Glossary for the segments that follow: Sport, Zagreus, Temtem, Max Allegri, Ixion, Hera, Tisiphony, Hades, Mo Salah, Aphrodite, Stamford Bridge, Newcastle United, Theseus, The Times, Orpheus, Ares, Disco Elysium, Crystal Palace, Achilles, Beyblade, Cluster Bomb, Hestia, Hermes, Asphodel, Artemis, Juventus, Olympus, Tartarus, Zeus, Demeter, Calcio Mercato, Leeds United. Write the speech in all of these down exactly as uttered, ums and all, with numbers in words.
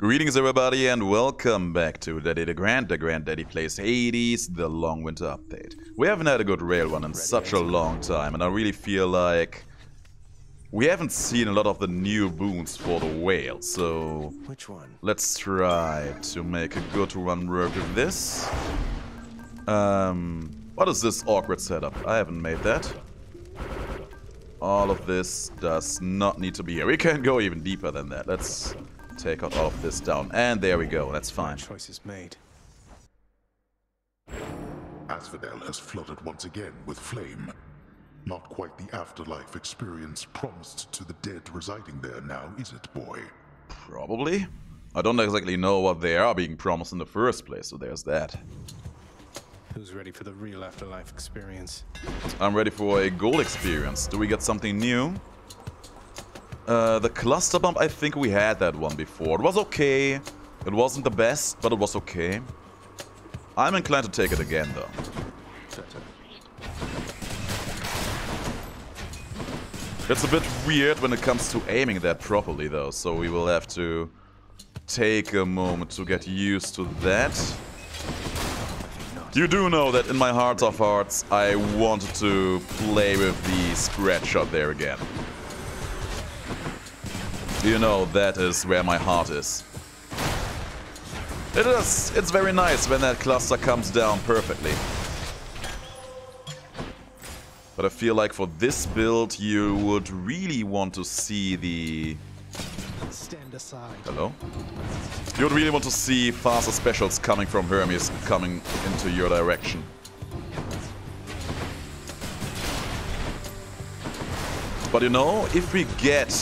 Greetings everybody and welcome back to Daddy DeGrand. DeGrand Daddy plays Hades, the long winter update. We haven't had a good rail one in such a long time, and I really feel like we haven't seen a lot of the new boons for the whale, so which one? Let's try to make a good run work with this. Um, what is this awkward setup? I haven't made that. All of this does not need to be here. We can go even deeper than that. Let's take all of this down, and there we go. That's fine. Choice is made. Asphodel has flooded once again with flame. Not quite the afterlife experience promised to the dead residing there now, is it, boy? Probably. I don't exactly know what they are being promised in the first place, so there's that. Who's ready for the real afterlife experience? I'm ready for a gold experience. Do we get something new? Uh, the cluster bump, I think we had that one before. It was okay. It wasn't the best, but it was okay. I'm inclined to take it again, though. It's a bit weird when it comes to aiming that properly, though, so we will have to take a moment to get used to that. You do know that in my heart of hearts, I wanted to play with the spread shot there again. You know, that is where my heart is. It is. It's very nice when that cluster comes down perfectly. But I feel like for this build, you would really want to see the... Stand aside. Hello? You would really want to see faster specials coming from Hermes coming into your direction. But you know, if we get...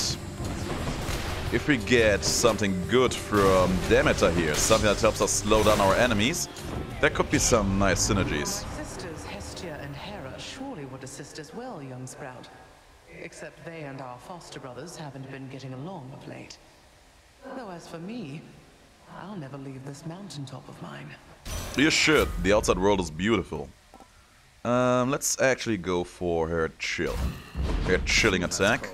If we get something good from Demeter here, something that helps us slow down our enemies, there could be some nice synergies. Sisters Hestia and Hera surely would assist as well, young Sprout. Except they and our foster brothers haven't been getting along of late. Though as for me, I'll never leave this mountaintop of mine. You should. The outside world is beautiful. Um, let's actually go for her chill. Her chilling attack.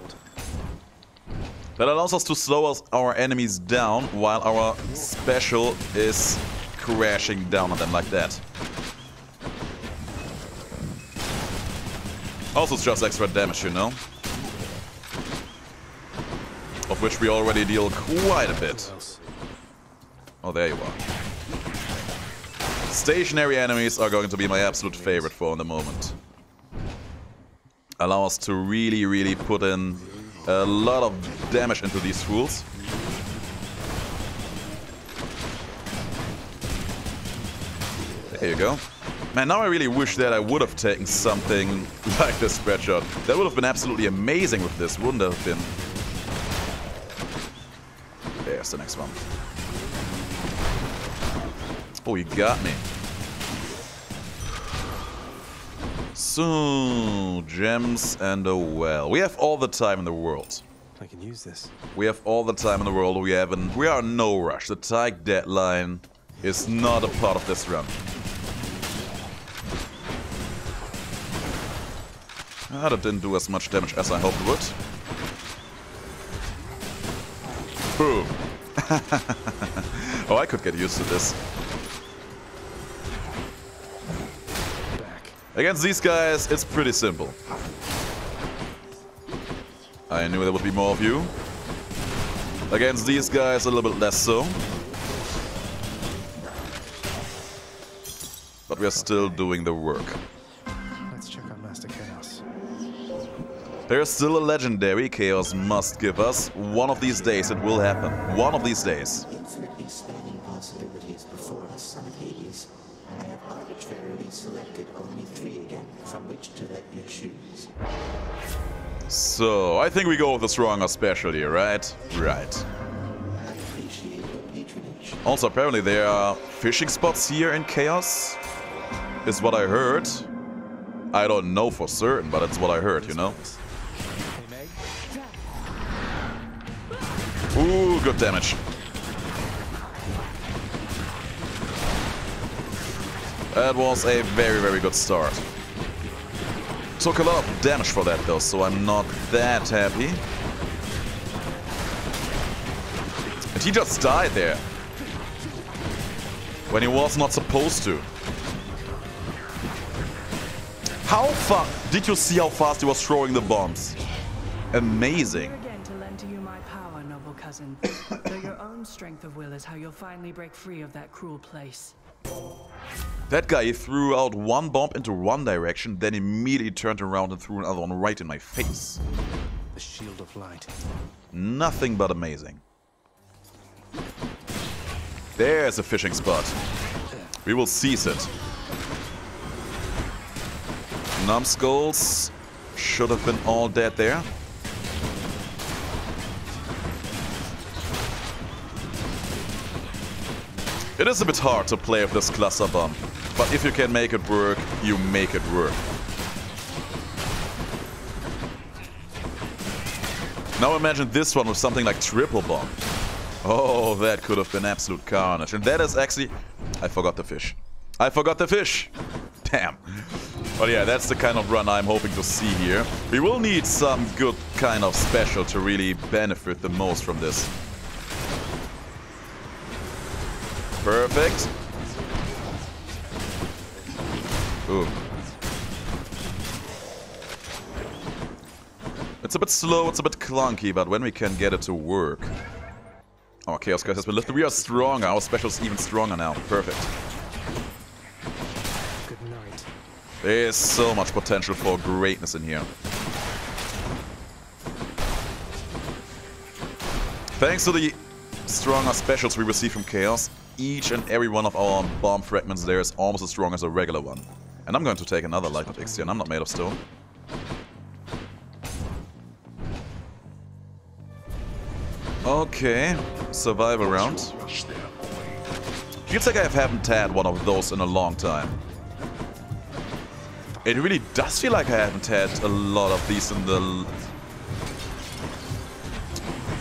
That allows us to slow us, our enemies down while our special is crashing down on them like that. Also, it's just extra damage, you know? Of which we already deal quite a bit. Oh, there you are. Stationary enemies are going to be my absolute favorite for the moment. Allow us to really, really put in a lot of damage into these fools. There you go. Man, now I really wish that I would have taken something like this spread shot. That would have been absolutely amazing with this, wouldn't it have been? There's the next one. Oh, he got me. So, gems and a well. We have all the time in the world. I can use this. We have all the time in the world. We have an, we are in no rush. The tight deadline is not a part of this run. Ah, that didn't do as much damage as I hoped it would. Boom. Oh, I could get used to this. Against these guys, it's pretty simple. I knew there would be more of you. Against these guys, a little bit less so. But we're still doing the work. Let's check on Master Chaos. There's still a legendary Chaos must give us. One of these days it will happen. One of these days. Infinitely spanning possibilities before us, son of Hades. I have arbitrarily selected only three again from which to let you choose. So, I think we go with the stronger specialty, right? Right. I appreciate your patronage. Also, apparently there are fishing spots here in Chaos, is what I heard. I don't know for certain, but it's what I heard, you know? Ooh, good damage. That was a very, very good start. Took a lot of damage for that, though, so I'm not that happy. It he just died there. When he was not supposed to. How far... Did you see how fast he was throwing the bombs? Amazing. Again to lend to you my power, noble cousin. Though your own strength of will is how you'll finally break free of that cruel place. That guy threw out one bomb into one direction, then immediately turned around and threw another one right in my face. The shield of light. Nothing but amazing. There's a fishing spot. We will seize it. Numbskulls should have been all dead there. It is a bit hard to play with this cluster bomb, but if you can make it work, you make it work. Now imagine this one with something like triple bomb. Oh, that could have been absolute carnage. And that is actually... I forgot the fish. I forgot the fish! Damn. But yeah, that's the kind of run I'm hoping to see here. We will need some good kind of special to really benefit the most from this. Perfect. Ooh. It's a bit slow, it's a bit clunky, but when we can get it to work. Our Chaos Curse has been lifted. We are stronger. Our special is even stronger now. Perfect. Good night. There's so much potential for greatness in here. Thanks to the stronger specials we receive from Chaos, each and every one of our bomb fragments there is almost as strong as a regular one. And I'm going to take another Light of Ixion. I'm not made of stone. Okay, survival round. Feels like I haven't had one of those in a long time. It really does feel like I haven't had a lot of these in the...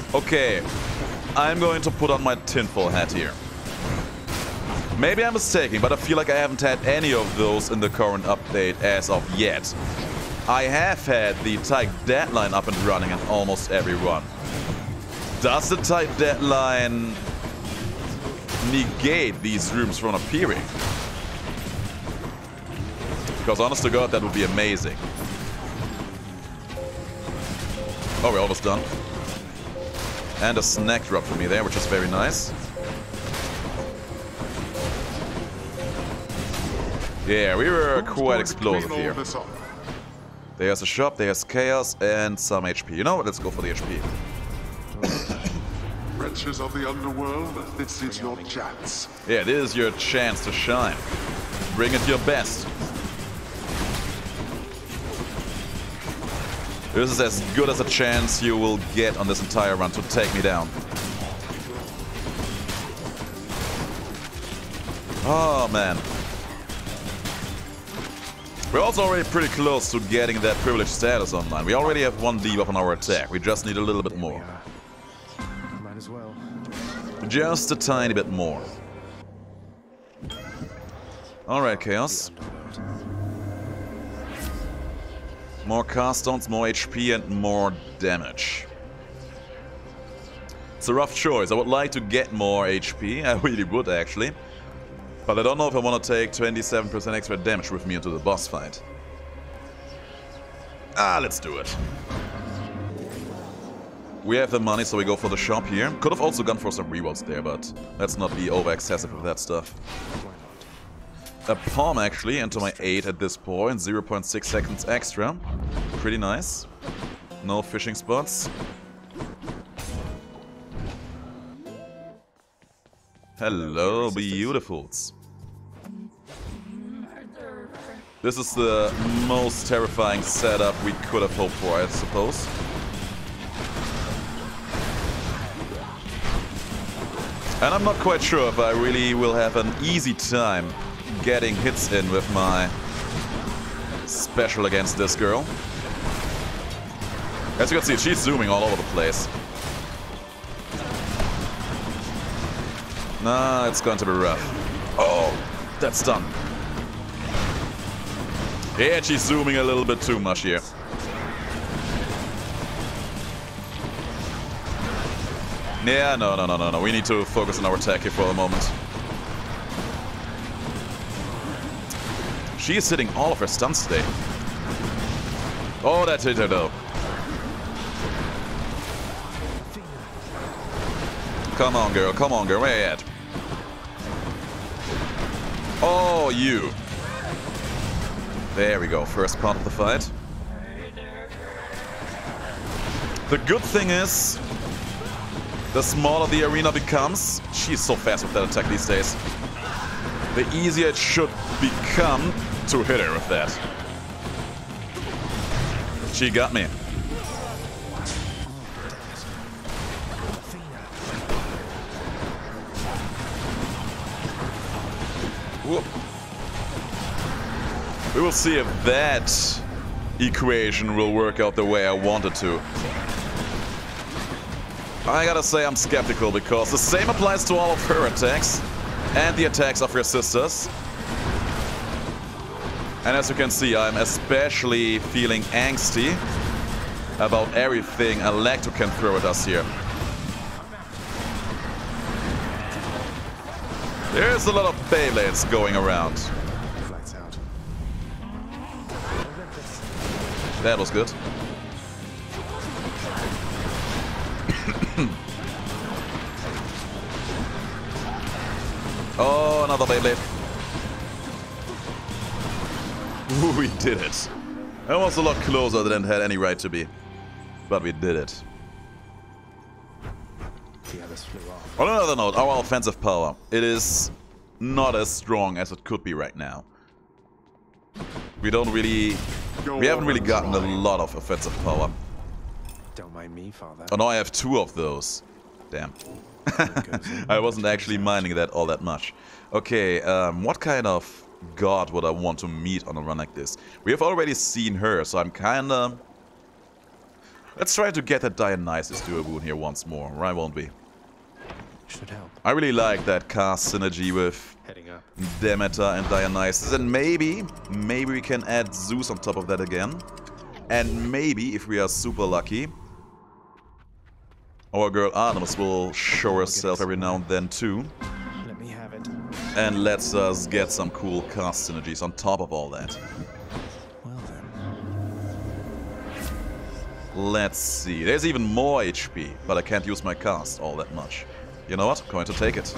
L okay, I'm going to put on my tinfoil hat here. Maybe I'm mistaken, but I feel like I haven't had any of those in the current update as of yet. I have had the Tyke Deadline up and running in almost every run. Does the Type Deadline negate these rooms from appearing? Because honest to God, that would be amazing. Oh, we're almost done. And a snack drop for me there, which is very nice. Yeah, we were quite explosive here. There's a shop, there's Chaos, and some H P. You know what? Let's go for the H P. Wretches of the underworld, this is your chance. Yeah, this is your chance to shine. Bring it your best. This is as good as a chance you will get on this entire run to take me down. Oh, man. We're also already pretty close to getting that privileged status online. We already have one debuff on our attack. We just need a little bit more. Might as well. Just a tiny bit more. Alright, Chaos. More cast stones, more H P, and more damage. It's a rough choice. I would like to get more H P. I really would, actually. But I don't know if I want to take twenty-seven percent extra damage with me into the boss fight. Ah, let's do it. We have the money, so we go for the shop here. Could have also gone for some rewards there, but let's not be over-excessive with that stuff. A palm, actually, into my eight at this point. zero point six seconds extra. Pretty nice. No fishing spots. Hello, beautifuls. This is the most terrifying setup we could have hoped for, I suppose. And I'm not quite sure if I really will have an easy time getting hits in with my special against this girl. As you can see, she's zooming all over the place. Nah, it's going to be rough. Oh, that's done. Yeah, she's zooming a little bit too much here. Yeah, no, no, no, no, no. We need to focus on our attack here for the moment. She is hitting all of her stunts today. Oh, that hit her though. Come on, girl. Come on, girl. Where you at? Oh, you. There we go. First part of the fight. The good thing is, the smaller the arena becomes, she's so fast with that attack these days, the easier it should become to hit her with that. She got me. Whoop. We will see if that equation will work out the way I want it to. I gotta say I'm skeptical, because the same applies to all of her attacks and the attacks of her sisters. And as you can see, I'm especially feeling angsty about everything Electro can throw at us here. There's a lot of Beyblades going around. That was good. Oh, another Beyblade. Ooh, we did it. That was a lot closer than it had any right to be. But we did it. On another note, our offensive power, it is not as strong as it could be right now. We don't really... We haven't really gotten a lot of offensive power. Don't mind me, Father. Oh no, I have two of those. Damn. I wasn't actually minding that all that much. Okay, um, what kind of god would I want to meet on a run like this? We have already seen her, so I'm kinda... Let's try to get that Dionysus to a wound here once more, right, won't we? Should help. I really like that cast synergy with Demeter and Dionysus, and maybe, maybe we can add Zeus on top of that again. And maybe, if we are super lucky, our girl Artemis will show herself every now and then too. Let me have it. And lets us get some cool cast synergies on top of all that. Well then. Let's see. There's even more H P, but I can't use my cast all that much. You know what? I'm going to take it.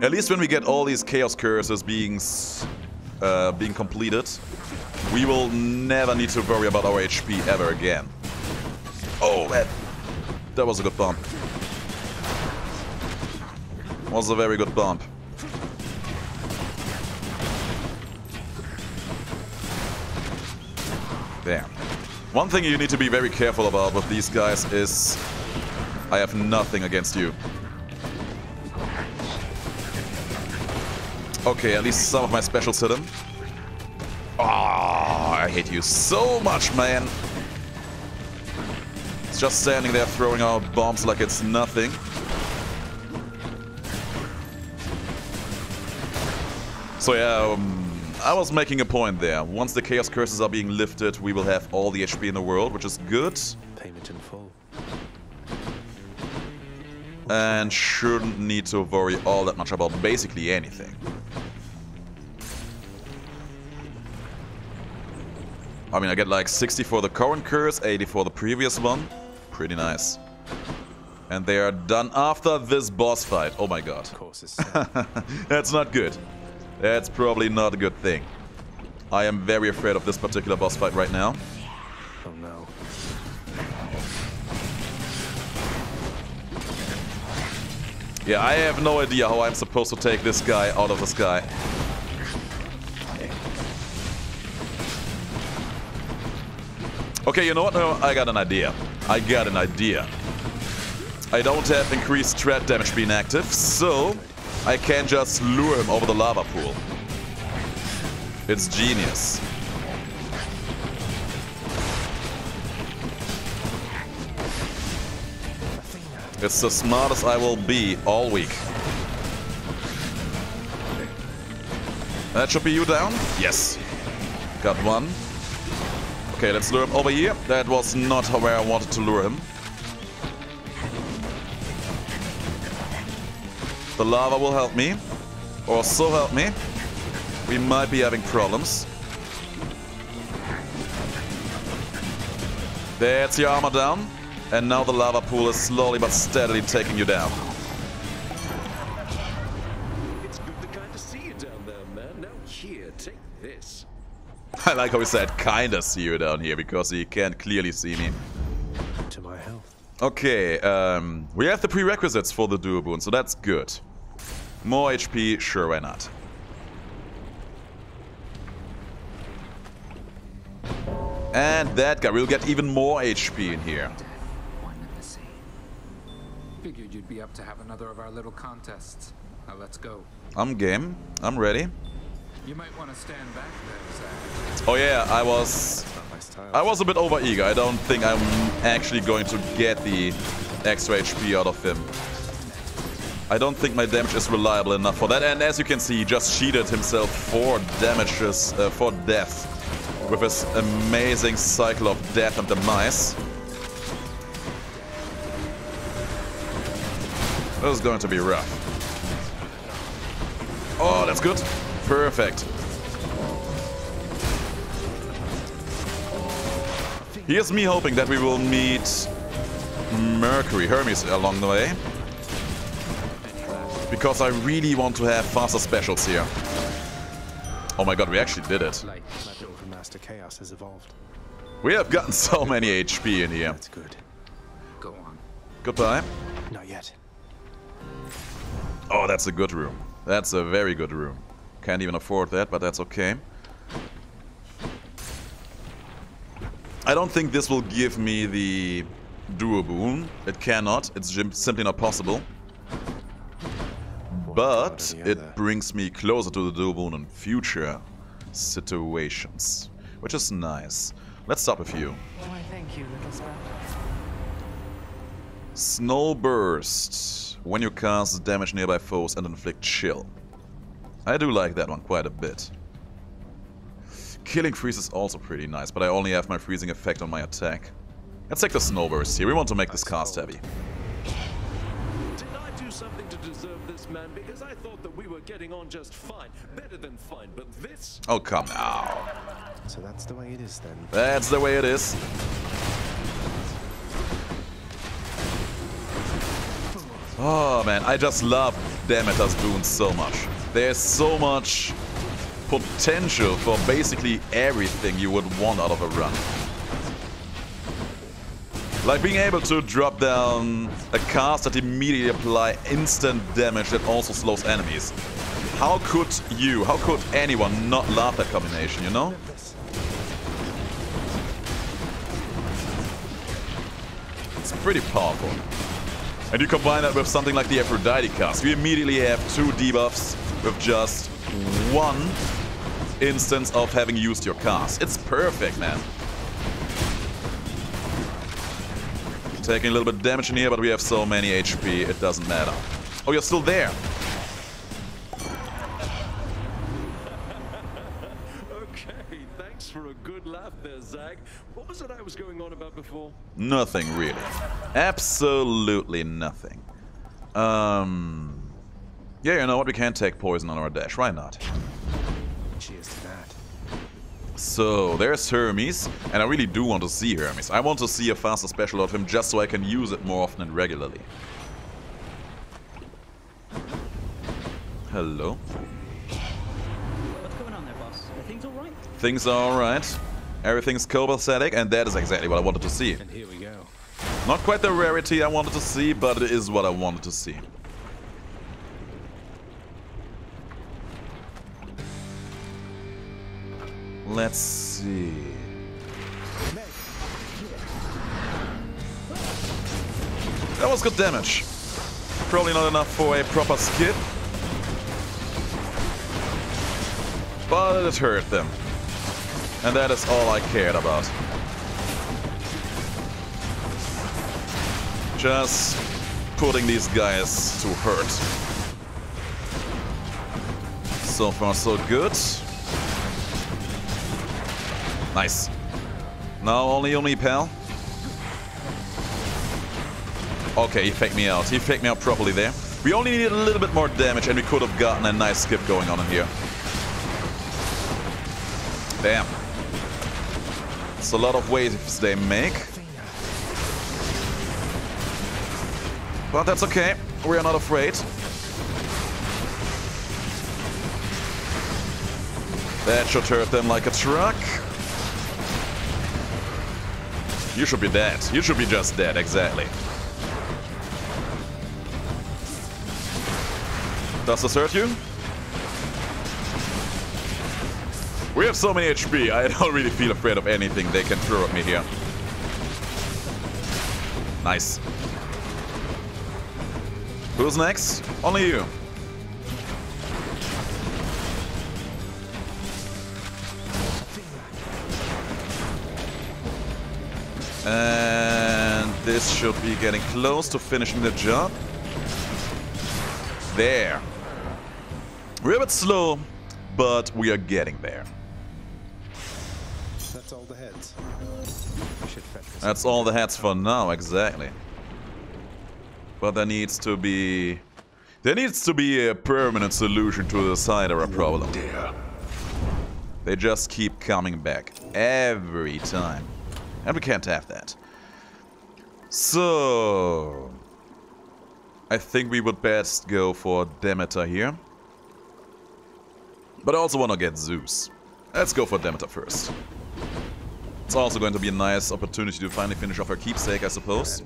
At least when we get all these Chaos Curses being uh, being completed, we will never need to worry about our H P ever again. Oh, that, that was a good bump. Was a very good bump. Damn. One thing you need to be very careful about with these guys is... I have nothing against you. Okay, at least some of my specials hit him. Ah, oh, I hate you so much, man. It's just standing there throwing out bombs like it's nothing. So yeah, um, I was making a point there. Once the Chaos Curses are being lifted, we will have all the H P in the world, which is good. Payment in full. And shouldn't need to worry all that much about basically anything. I mean, I get like sixty for the current curse, eighty for the previous one. Pretty nice. And they are done after this boss fight. Oh my god. That's not good. That's probably not a good thing. I am very afraid of this particular boss fight right now. Oh no. Yeah, I have no idea how I'm supposed to take this guy out of the sky. Okay, you know what? No, I got an idea. I got an idea. I don't have increased threat damage being active, so I can just lure him over the lava pool. It's genius. It's the smartest I will be all week. That should be you down? Yes. Got one. Okay, let's lure him over here. That was not where I wanted to lure him. The lava will help me, or so help me. We might be having problems. That's your armor down. And now the lava pool is slowly but steadily taking you down. It's good to kind of see you down there, man. Now here, take this. I like how he said kind of see you down here, because he can't clearly see me. To my health. Okay, um, we have the prerequisites for the duo boon, so that's good. More H P, sure, why not? And that guy, we'll get even more H P in here. Figured you'd be up to have another of our little contests. Now let's go. I'm game. I'm ready. You might want to stand back there, Zach. Oh yeah, I was... I was a bit over eager. I don't think I'm actually going to get the extra H P out of him. I don't think my damage is reliable enough for that. And as you can see, he just cheated himself for damages, uh, for death, with his amazing cycle of death and demise. This is going to be rough. Oh, that's good. Perfect. Here's me hoping that we will meet Mercury, Hermes, along the way. Because I really want to have faster specials here. Oh my god, we actually did it. We have gotten so many H P in here. That's good. Go on. Goodbye. Not yet. Oh, that's a good room. That's a very good room. Can't even afford that, but that's okay. I don't think this will give me the duo boon. It cannot. It's simply not possible. But it brings me closer to the duo boon in future situations, which is nice. Let's stop a few. Why, thank you, little sprout. Snowburst. When you cast damage nearby foes and inflict chill. I do like that one quite a bit. Killing freeze is also pretty nice, but I only have my freezing effect on my attack. Let's take the snowburst here. We want to make this cast heavy. Did I do something to deserve this, man? Because I thought that we were getting on just fine, better than fine, but this. Oh come now. So that's the way it is then. That's the way it is. Oh man, I just love Demeter's boons so much. There's so much potential for basically everything you would want out of a run. Like being able to drop down a cast that immediately apply instant damage that also slows enemies. How could you, how could anyone not love that combination, you know? It's pretty powerful. And you combine that with something like the Aphrodite cast. You immediately have two debuffs with just one instance of having used your cast. It's perfect, man. Taking a little bit of damage in here, but we have so many H P, it doesn't matter. Oh, you're still there. Okay, thanks for a good laugh there, Zag. What was it I was going on about before? Nothing, really. Absolutely nothing. Um... Yeah, you know what? We can take poison on our dash. Why not? Cheers to that. So, there's Hermes. And I really do want to see Hermes. I want to see a faster special of him just so I can use it more often and regularly. Hello. What's going on there, boss? Are things alright? Things are alright. Everything's copacetic, and that is exactly what I wanted to see. And here we go. Not quite the rarity I wanted to see, but it is what I wanted to see. Let's see. That was good damage. Probably not enough for a proper skip. But it hurt them. And that is all I cared about. Just putting these guys to hurt. So far so good. Nice. No, only only pal. Okay, he faked me out. He faked me out properly there. We only needed a little bit more damage and we could have gotten a nice skip going on in here. Damn. It's a lot of waves they make. But that's okay. We are not afraid. That should hurt them like a truck. You should be dead. You should be just dead, exactly. Does this hurt you? We have so many H P, I don't really feel afraid of anything they can throw at me here. Nice. Who's next? Only you. And this should be getting close to finishing the job. There. We're a bit slow, but we are getting there. That's all the heads. That's all the heads for now, exactly. But there needs to be... There needs to be a permanent solution to the Sidera problem. They just keep coming back. Every time. And we can't have that. So... I think we would best go for Demeter here. But I also want to get Zeus. Let's go for Demeter first. It's also going to be a nice opportunity to finally finish off her keepsake, I suppose.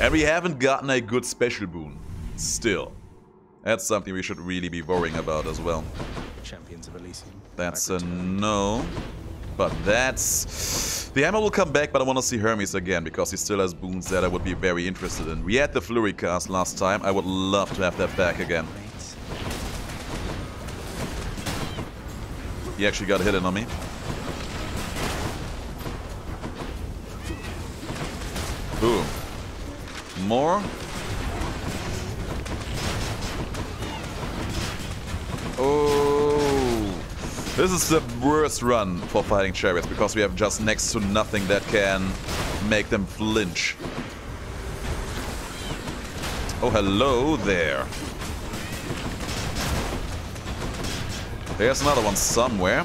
And we haven't gotten a good special boon. Still. That's something we should really be worrying about as well. Champions of Elysium. That's a no. But that's... The ammo will come back, but I want to see Hermes again, because he still has boons that I would be very interested in. We had the Flurry cast last time. I would love to have that back again. He actually got hidden on me. Boom. More. Oh, this is the worst run for fighting chariots because we have just next to nothing that can make them flinch. Oh, hello there. There's another one somewhere.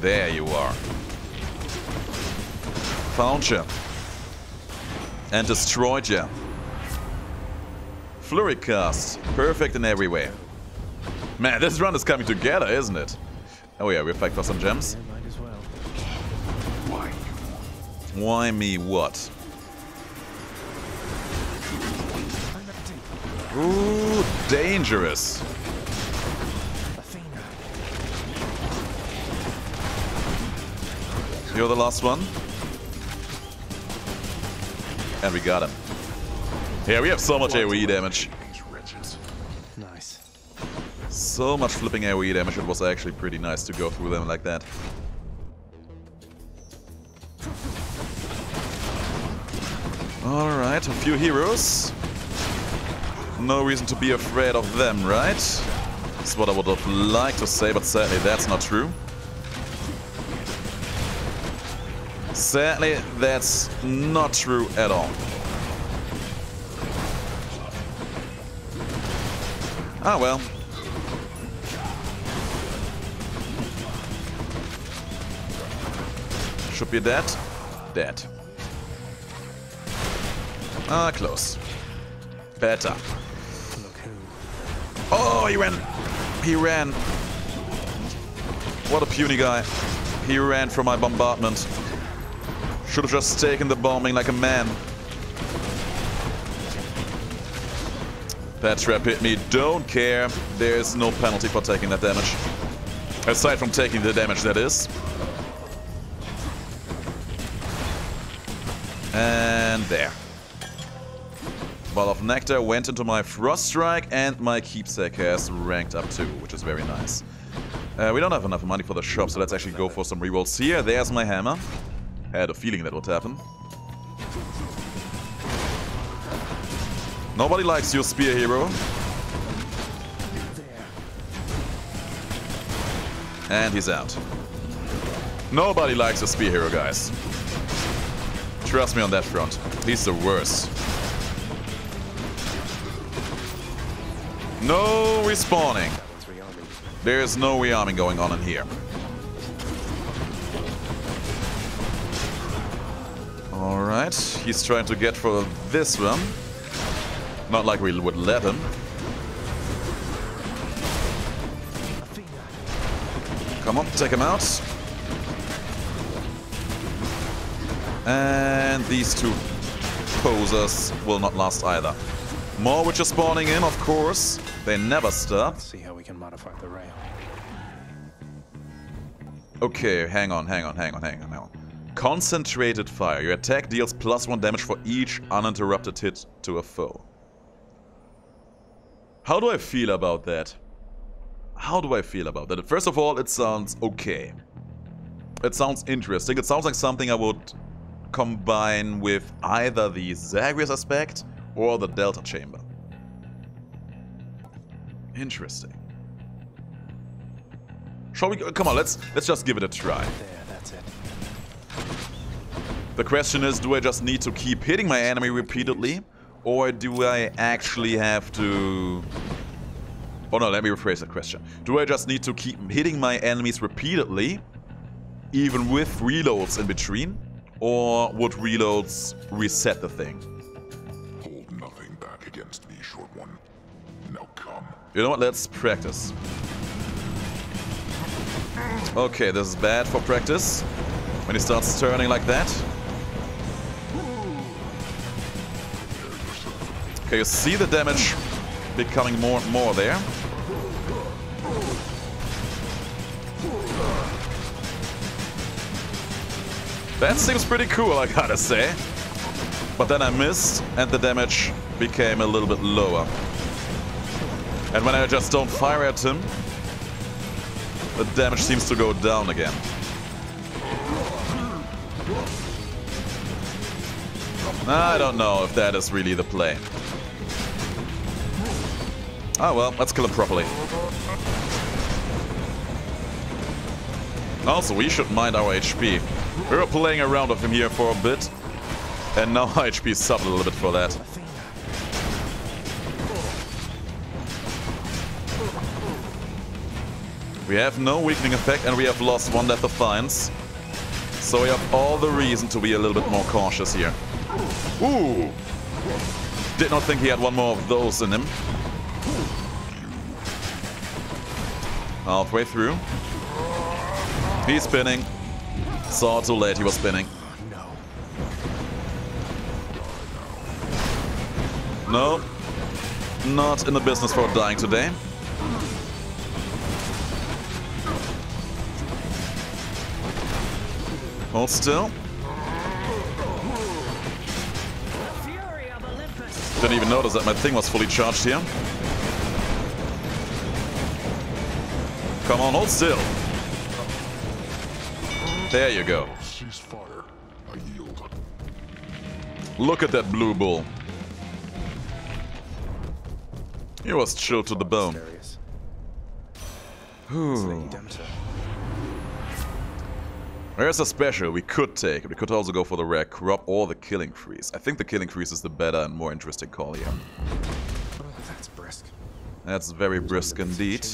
There you are. Found you. And destroyed you. Flurry cast. Perfect in every way. Man, this run is coming together, isn't it? Oh yeah, we'll fight for some gems. Yeah, might as well. Why? Why me what? Ooh, dangerous. You're the last one. And we got him. Yeah, we have so much AoE damage. Nice. So much flipping AoE damage, it was actually pretty nice to go through them like that. Alright, a few heroes. No reason to be afraid of them, right? That's what I would have liked to say, but sadly that's not true. Sadly, that's not true at all. Ah, well. Should be dead. Dead. Ah, close. Better. Oh, he ran. He ran. What a puny guy. He ran from my bombardment. Should have just taken the bombing like a man. That trap hit me. Don't care. There's no penalty for taking that damage. Aside from taking the damage, that is. And there. Ball of Nectar went into my Frost Strike and my Keepsake has ranked up too, which is very nice. Uh, we don't have enough money for the shop, so let's actually go for some rerolls here. There's my hammer. Had a feeling that would happen. Nobody likes your spear hero. And he's out. Nobody likes a spear hero, guys. Trust me on that front. He's the worst. No respawning. There's no rearming going on in here. Alright, he's trying to get for this one. Not like we would let him. Come on, take him out. And these two posers will not last either. More witches spawning in, of course. They never stop. Let's see how we can modify the rail. Okay, hang on, hang on, hang on, hang on, hang on. Concentrated fire. Your attack deals plus one damage for each uninterrupted hit to a foe. How do I feel about that? How do I feel about that? First of all, it sounds okay. It sounds interesting. It sounds like something I would combine with either the Zagreus aspect or the Delta Chamber. Interesting. Shall we go? Come on, let's let's just give it a try. There, that's it. The question is, do I just need to keep hitting my enemy repeatedly? Or do I actually have to... Oh no, let me rephrase the question. Do I just need to keep hitting my enemies repeatedly? Even with reloads in between? Or would reloads reset the thing? Hold nothing back against me, short one. Now come. You know what? Let's practice. Okay, this is bad for practice. When he starts turning like that. Okay, you see the damage becoming more and more there. That seems pretty cool, I gotta say. But then I missed, and the damage became a little bit lower. And when I just don't fire at him, the damage seems to go down again. I don't know if that is really the play. Oh well, let's kill him properly. Also, we should mind our H P. We were playing around with him here for a bit, and now our H P subbed a little bit for that. We have no weakening effect, and we have lost one death defiance. So we have all the reason to be a little bit more cautious here. Ooh! Did not think he had one more of those in him. Halfway through. He's spinning. Saw too late, he was spinning. No. Not in the business for dying today. Hold still. Didn't even notice that my thing was fully charged here. Come on, hold still. There you go. Look at that blue bull. He was chilled to the bone. Whew. There's a special we could take. We could also go for the rare crop or the killing freeze. I think the killing freeze is the better and more interesting call here. Oh, that's brisk. That's very brisk indeed.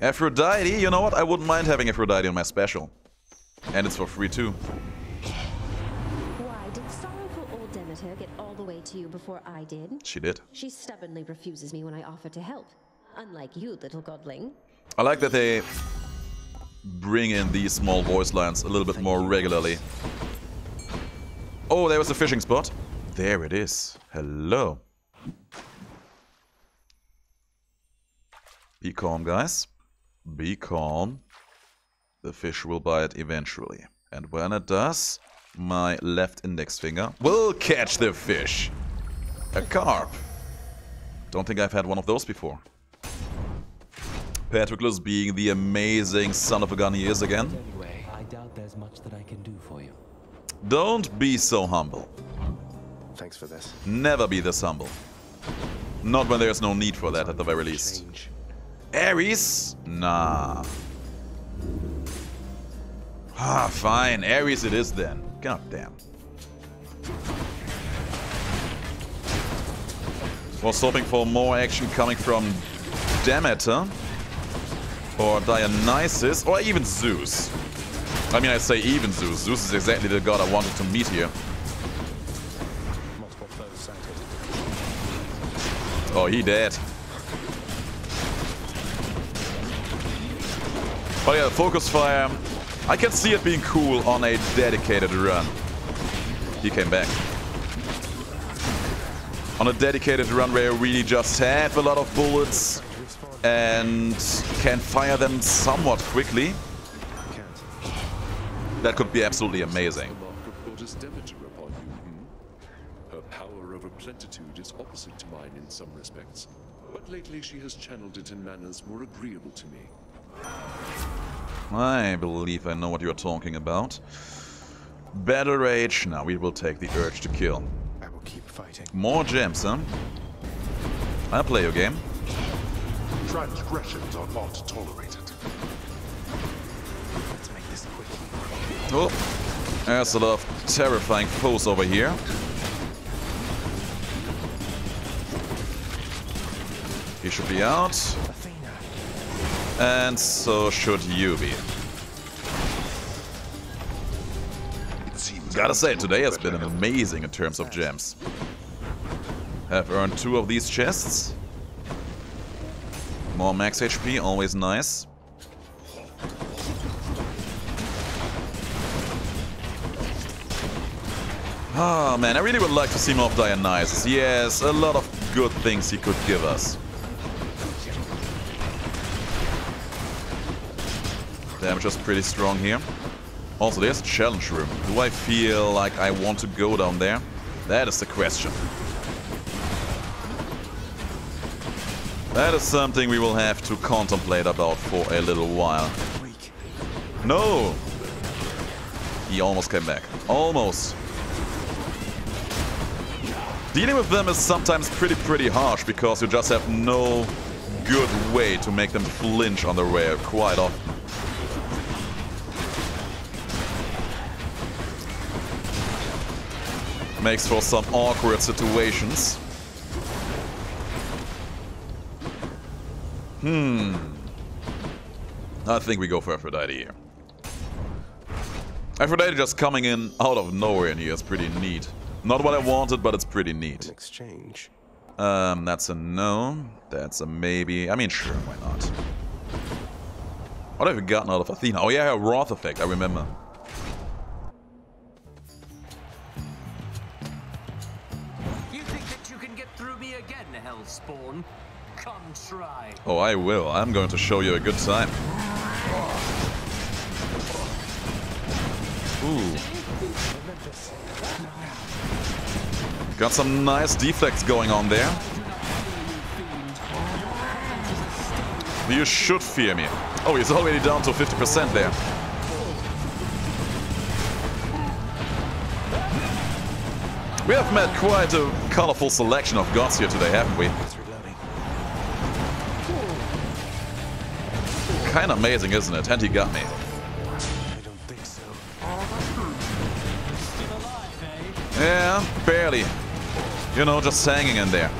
Aphrodite, you know what? I wouldn't mind having Aphrodite on my special. And it's for free too. Why did sorrowful old Demeter get all the way to you before I did? She did. She stubbornly refuses me when I offer to help. Unlike you, little godling. I like that they bring in these small voice lines a little bit more regularly. Oh, there was a fishing spot. There it is. Hello. Be calm, guys. Be calm. The fish will bite eventually. And when it does, my left index finger will catch the fish. A carp. Don't think I've had one of those before. Patroclus being the amazing son of a gun he is again. Anyway, I doubt there's much that I can do for you. Don't be so humble. Thanks for this. Never be this humble. Not when there's no need for that, at the very least. Ares? Nah. Ah, fine. Ares it is then. God damn. Was hoping for more action coming from Demeter or Dionysus or even Zeus. I mean, I say even Zeus. Zeus is exactly the god I wanted to meet here. Oh, he dead. Oh yeah, focus fire. I can see it being cool on a dedicated run. He came back. On a dedicated run where you really just have a lot of bullets and can fire them somewhat quickly. That could be absolutely amazing. Her power over plentitude is opposite to mine in some respects, but lately she has channeled it in manners more agreeable to me. I believe I know what you're talking about. Battle rage. Now we will take the urge to kill. I will keep fighting. More gems, huh? I'll play your game. Transgressions are not tolerated. Let's make this quick. Oh, there's a lot of terrifying foes over here. He should be out. And so should you be. It seems Gotta say, today has been amazing in terms of gems. Have earned two of these chests. More max H P, always nice. Oh man, I really would like to see more of Dionysus. Yes, a lot of good things he could give us. Damage is pretty strong here. Also, there's a challenge room. Do I feel like I want to go down there? That is the question. That is something we will have to contemplate about for a little while. No! He almost came back. Almost. Dealing with them is sometimes pretty, pretty harsh because you just have no good way to make them flinch on the rail quite often. Makes for some awkward situations. Hmm. I think we go for Aphrodite here. Aphrodite just coming in out of nowhere in here is pretty neat. Not what I wanted, but it's pretty neat. Exchange. Um, that's a no. That's a maybe. I mean, sure, why not? What have we gotten out of Athena? Oh yeah, her Wrath effect, I remember. Spawn, come try. Oh, I will. I'm going to show you a good time. Ooh. Got some nice deflects going on there. You should fear me. Oh, he's already down to fifty percent there. We have met quite a colorful selection of gods here today, haven't we? Kind of amazing, isn't it? And he got me. I don't think so. Still alive, eh? Yeah, barely. You know, just hanging in there.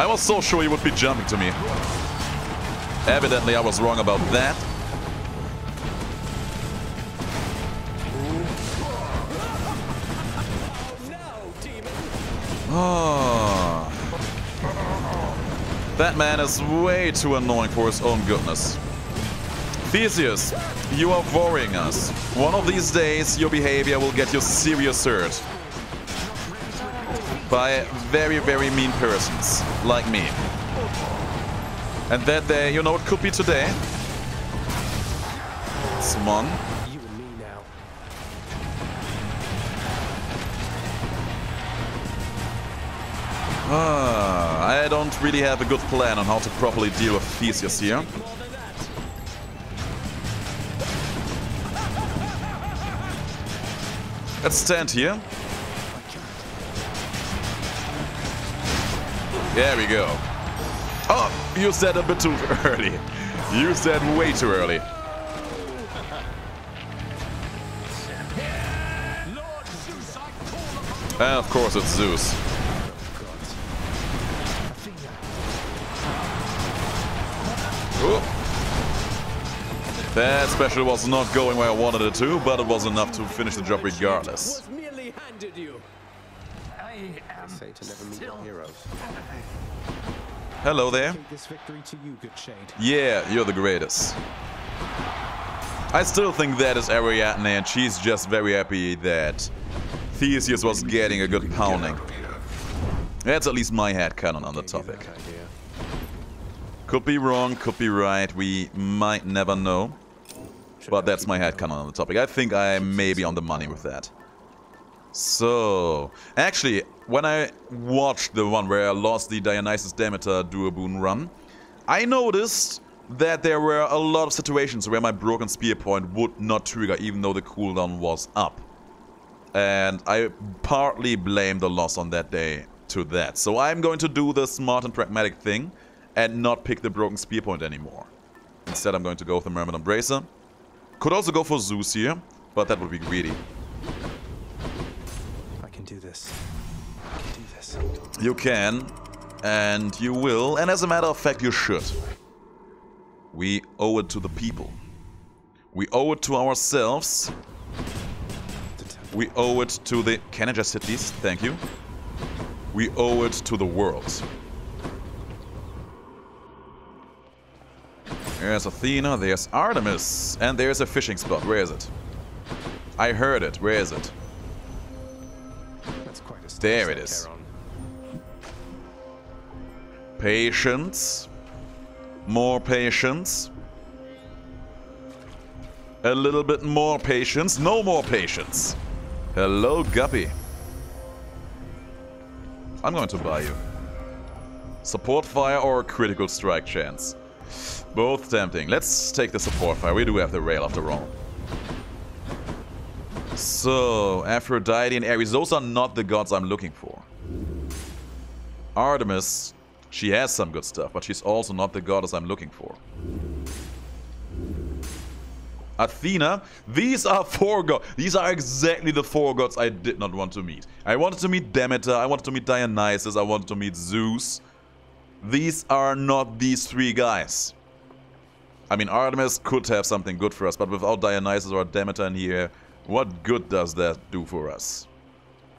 I was so sure he would be jumping to me. Evidently, I was wrong about that. Oh. That man is way too annoying for his own goodness. Theseus, you are worrying us. One of these days, your behavior will get you serious hurt. By very, very mean persons, like me. And that day, you know, it could be today. Smon. Ah, I don't really have a good plan on how to properly deal with Theseus here. Let's stand here. There we go. Oh, you said a bit too early. Used that way too early. And of course it's Zeus. Ooh. That special was not going where I wanted it to, but it was enough to finish the job regardless. Hello there. Yeah, you're the greatest. I still think that is Ariadne, and she's just very happy that Theseus was getting a good pounding. That's at least my headcanon on the topic. Could be wrong, could be right, we might never know. But that's my headcanon on the topic. I think I may be on the money with that. So, actually, when I watched the one where I lost the Dionysus Demeter Duoboon run, I noticed that there were a lot of situations where my broken spear point would not trigger, even though the cooldown was up. And I partly blame the loss on that day to that. So I'm going to do the smart and pragmatic thing and not pick the broken spear point anymore. Instead, I'm going to go with the Mermaid Embracer. Could also go for Zeus here, but that would be greedy. I can do this. I can do this. You can, and you will, and as a matter of fact, you should. We owe it to the people. We owe it to ourselves. We owe it to the... Can I just hit these? Thank you. We owe it to the world. There's Athena, there's Artemis, and there's a fishing spot. Where is it? I heard it. Where is it? That's quite a there it is. Patience. More patience. A little bit more patience. No more patience. Hello, Guppy. I'm going to buy you. Support fire or a critical strike chance. Both tempting. Let's take the support fire. We do have the rail after all. So, Aphrodite and Ares. Those are not the gods I'm looking for. Artemis, she has some good stuff, but she's also not the goddess I'm looking for. Athena. These are four gods. These are exactly the four gods I did not want to meet. I wanted to meet Demeter. I wanted to meet Dionysus. I wanted to meet Zeus. These are not these three guys. I mean, Artemis could have something good for us, but without Dionysus or Demeter in here, what good does that do for us?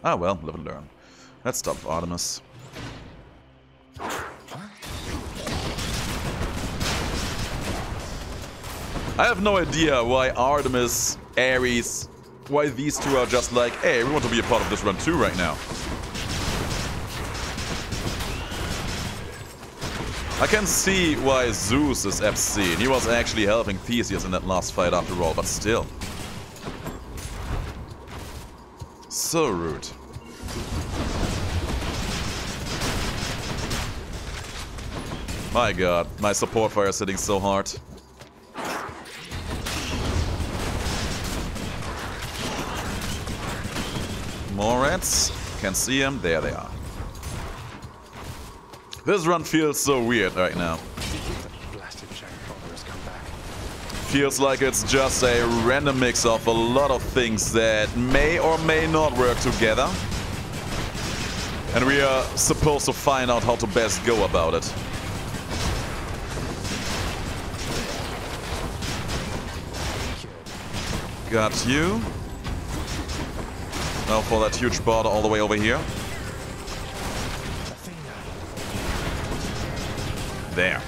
Ah well, live and learn. Let's stop Artemis. I have no idea why Artemis, Ares, why these two are just like, hey, we want to be a part of this run too right now. I can see why Zeus is obscene. He was actually helping Theseus in that last fight after all, but still. So rude. My god, my support fire is hitting so hard. More rats. Can see them. There they are. This run feels so weird right now. Feels like it's just a random mix of a lot of things that may or may not work together. And we are supposed to find out how to best go about it. Got you. Now for that huge border all the way over here. There.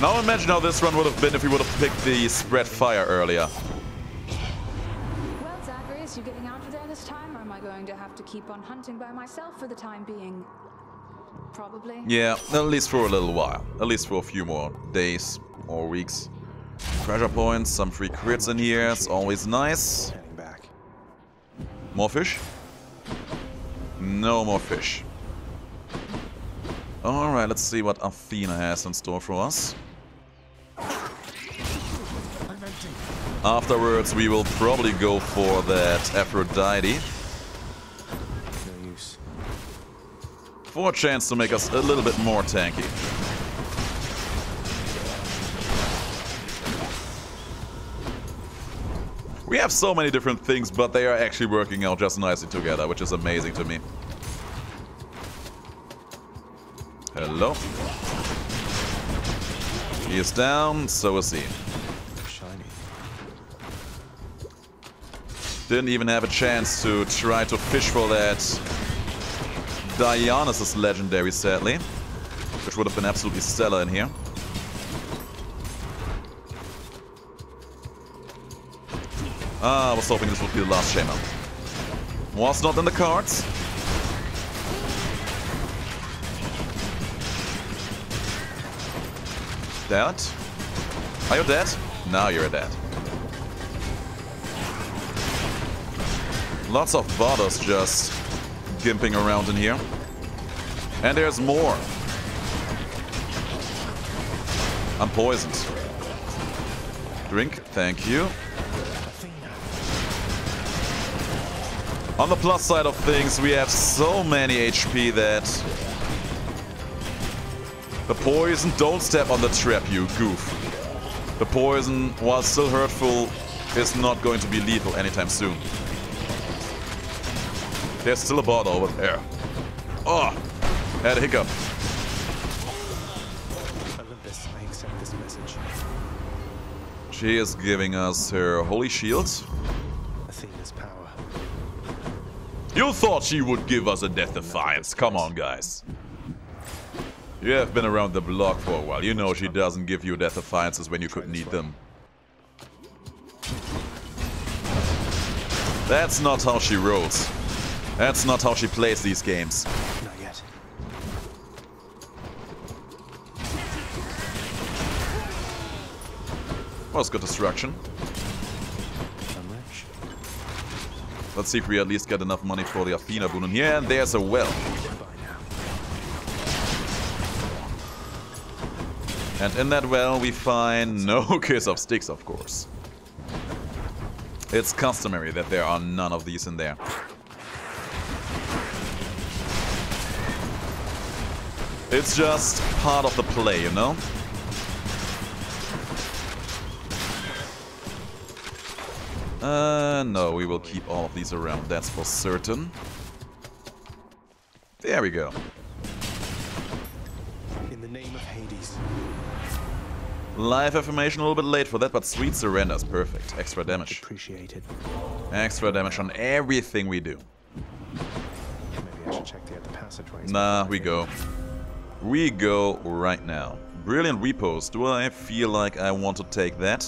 Now imagine how this run would have been if we would have picked the spread fire earlier. Well, Zagreus, you getting out of there this time, or am I going to have to keep on hunting by myself for the time being? Probably. Yeah, at least for a little while. At least for a few more days or weeks. Treasure points, some free crits in here, it's always nice. More fish? No more fish. Alright, let's see what Athena has in store for us. Afterwards, we will probably go for that Aphrodite. four chance to make us a little bit more tanky. We have so many different things, but they are actually working out just nicely together, which is amazing to me. Hello. He is down, so is he. Shiny. Didn't even have a chance to try to fish for that Dionysus legendary, sadly. Which would have been absolutely stellar in here. Ah, I was hoping this would be the last chamber. Was not in the cards. Dead? Are you dead? Now you're dead. Lots of bottles just gimping around in here. And there's more. I'm poisoned. Drink, thank you. On the plus side of things, we have so many H P that the poison, don't step on the trap, you goof. The poison, while still hurtful, is not going to be lethal anytime soon. There's still a bot over there. Oh, had a hiccup. Olympus, I accept this message. She is giving us her holy shield. Athena's power. You thought she would give us a death defiance. Come on, guys. You have been around the block for a while. You know she doesn't give you death defiances when you could need them. That's not how she rolls. That's not how she plays these games. Not yet. Was good destruction. Let's see if we at least get enough money for the Athena boon in here, and there's a well. And in that well we find no kiss of sticks, of course. It's customary that there are none of these in there. It's just part of the play, you know? Uh, no, we will keep all of these around, that's for certain. There we go. In the name of Hades. Life affirmation a little bit late for that, but sweet surrender is perfect. Extra damage. Appreciated. Extra damage on everything we do. Maybe I should check the other passageways. Nah, we go. We go right now. Brilliant repost. Do I feel like I want to take that?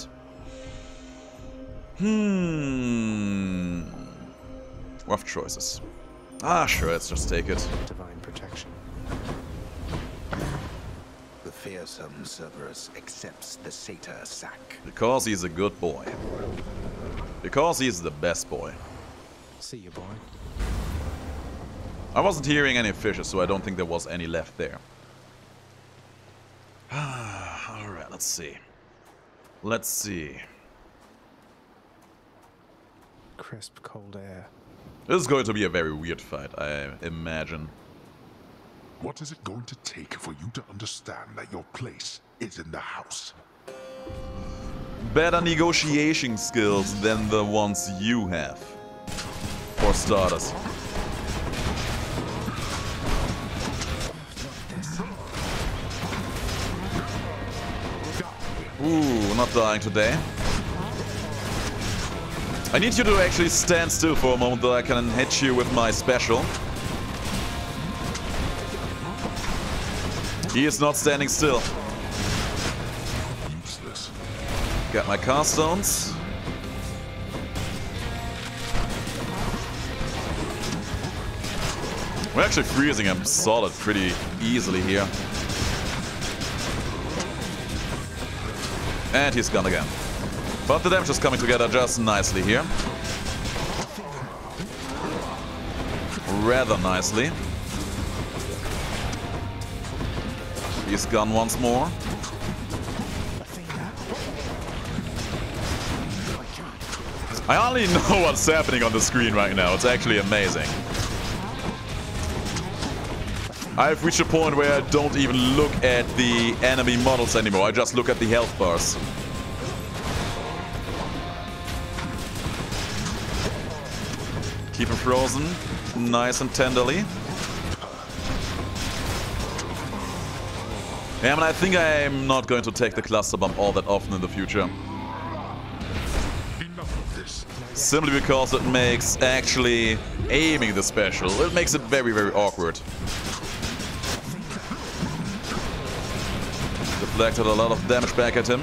Hmm. Rough choices. Ah, sure, let's just take it. Divine protection. The fearsome Cerberus accepts the satyr sack. Because he's a good boy. Because he's the best boy. See you, boy. I wasn't hearing any fishes, so I don't think there was any left there. Alright, let's see. Let's see. Crisp, cold air. This is going to be a very weird fight, I imagine. What is it going to take for you to understand that your place is in the house? Better negotiation skills than the ones you have. For starters. Ooh, not dying today. I need you to actually stand still for a moment that I can hit you with my special. He is not standing still. Useless. Got my car stones. We're actually freezing him solid pretty easily here. And he's gone again. But the damage is coming together just nicely here. Rather nicely. He's gone once more. I only know what's happening on the screen right now. It's actually amazing. I've reached a point where I don't even look at the enemy models anymore. I just look at the health bars. Keep him frozen, nice and tenderly. Yeah, I mean, I think I'm not going to take the cluster bomb all that often in the future. Simply because it makes actually aiming the special, it makes it very, very awkward. Deflected a lot of damage back at him.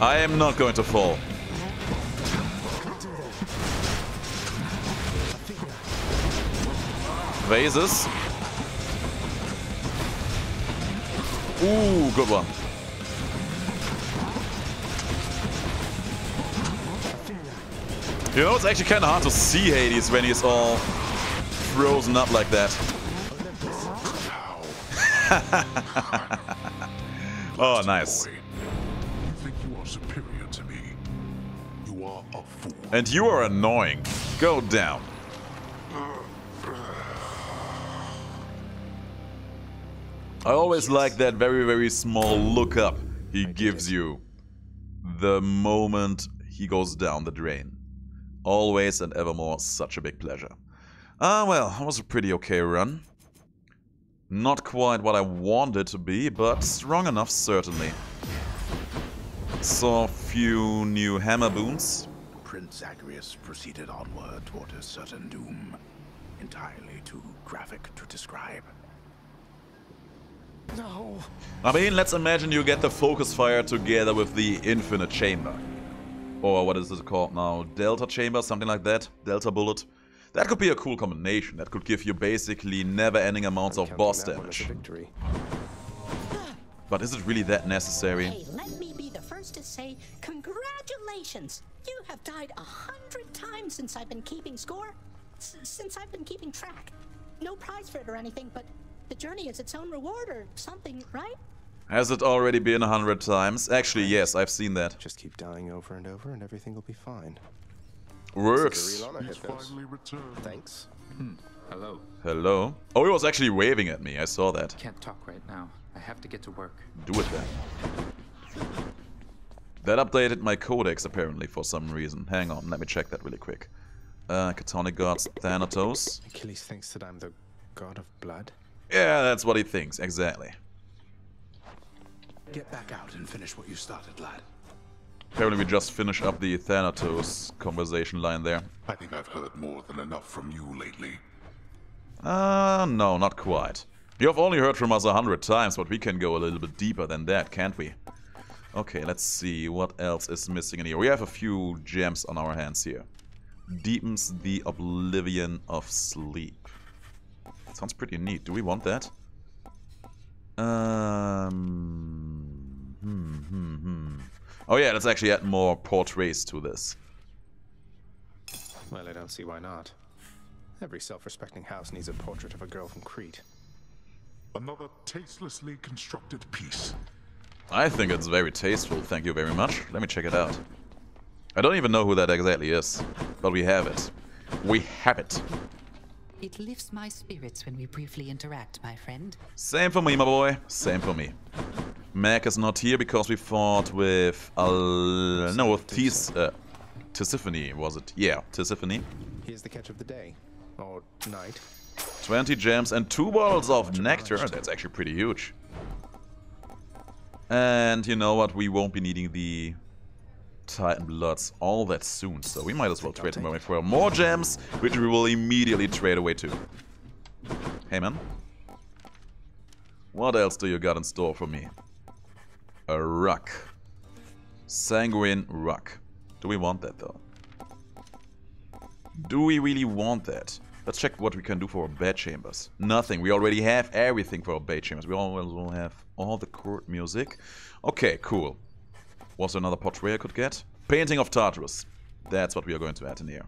I am not going to fall. Vases. Ooh, good one. You know, it's actually kind of hard to see Hades when he's all frozen up like that. Oh, nice. And you are annoying. Go down. I always like that very, very small look up he gives you the moment he goes down the drain. Always and evermore, such a big pleasure. Ah, well, that was a pretty okay run. Not quite what I wanted to be, but strong enough, certainly. Saw a few new hammer boons. Prince Zagreus proceeded onward toward a certain doom, entirely too graphic to describe. No. I mean, let's imagine you get the focus fire together with the infinite chamber. Or what is it called now? Delta chamber, something like that. Delta bullet. That could be a cool combination. That could give you basically never-ending amounts of boss damage. But is it really that necessary? Hey, let me be the first to say congratulations! You have died a hundred times since I've been keeping score. S since I've been keeping track. No prize for it or anything, but... the journey is its own reward or something, right? Has it already been a hundred times? Actually, yes, I've seen that. Just keep dying over and over and everything will be fine. Works. He's finally returned. Thanks. Hmm. Hello. Hello. Oh, he was actually waving at me. I saw that. Can't talk right now. I have to get to work. Do it then. That updated my codex apparently for some reason. Hang on, let me check that really quick. Uh, Catonic Gods, Thanatos. Achilles thinks that I'm the god of blood. Yeah, that's what he thinks, exactly. Get back out and finish what you started, lad. Apparently we just finished up the Thanatos conversation line there. I think I've heard more than enough from you lately. Uh, no, not quite. You've only heard from us a hundred times, but we can go a little bit deeper than that, can't we? Okay, let's see what else is missing in here. We have a few gems on our hands here. Deepens the Oblivion of Sleep. Sounds pretty neat. Do we want that? Um, hmm, hmm, hmm. Oh yeah, let's actually add more portraits to this. Well, I don't see why not. Every self-respecting house needs a portrait of a girl from Crete. Another tastelessly constructed piece. I think it's very tasteful, thank you very much. Let me check it out. I don't even know who that exactly is, but we have it. We have it. It lifts my spirits when we briefly interact, my friend. Same for me, my boy. Same for me. Mac is not here because we fought with... Al no, with Tis... Uh, Tisiphony, was it? Yeah, Tisiphony. Here's the catch of the day. Or night. twenty gems and two bottles of nectar. That's actually pretty huge. And you know what? We won't be needing the... Titan Bloods all that soon, so we might as well trade them away for more gems, which we will immediately trade away too. Hey man, what else do you got in store for me? A rock. Sanguine rock. Do we want that though? Do we really want that? Let's check what we can do for our bed chambers. Nothing. We already have everything for our bed chambers. We already have all the court music. Okay, cool. Was there another portrait I could get? Painting of Tartarus. That's what we are going to add in here.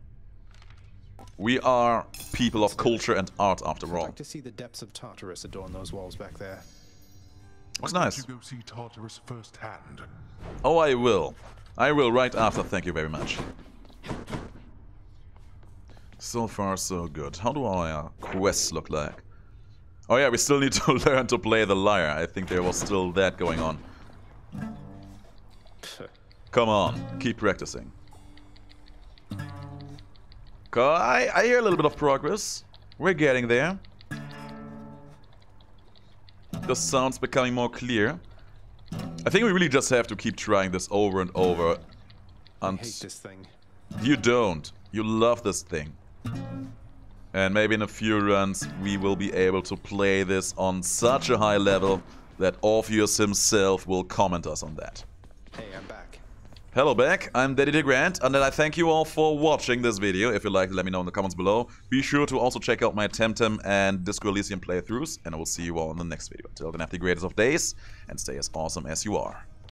We are people of culture and art, after all. I'd like to see the depths of Tartarus adorn those walls back there. Looks nice. You go see Tartarus firsthand. Oh, I will. I will right after. Thank you very much. So far, so good. How do our quests look like? Oh yeah, we still need to learn to play the lyre. I think there was still that going on. Come on, keep practicing. I, I hear a little bit of progress. We're getting there. The sound's becoming more clear. I think we really just have to keep trying this over and over. And I hate this thing. You don't. You love this thing. And maybe in a few runs we will be able to play this on such a high level that Orpheus himself will comment us on that. Hey, I'm back. Hello back, I'm Daddy DeGrand, and I thank you all for watching this video. If you liked it, let me know in the comments below. Be sure to also check out my Temtem and Disco Elysium playthroughs, and I will see you all in the next video. Until then, have the greatest of days, and stay as awesome as you are.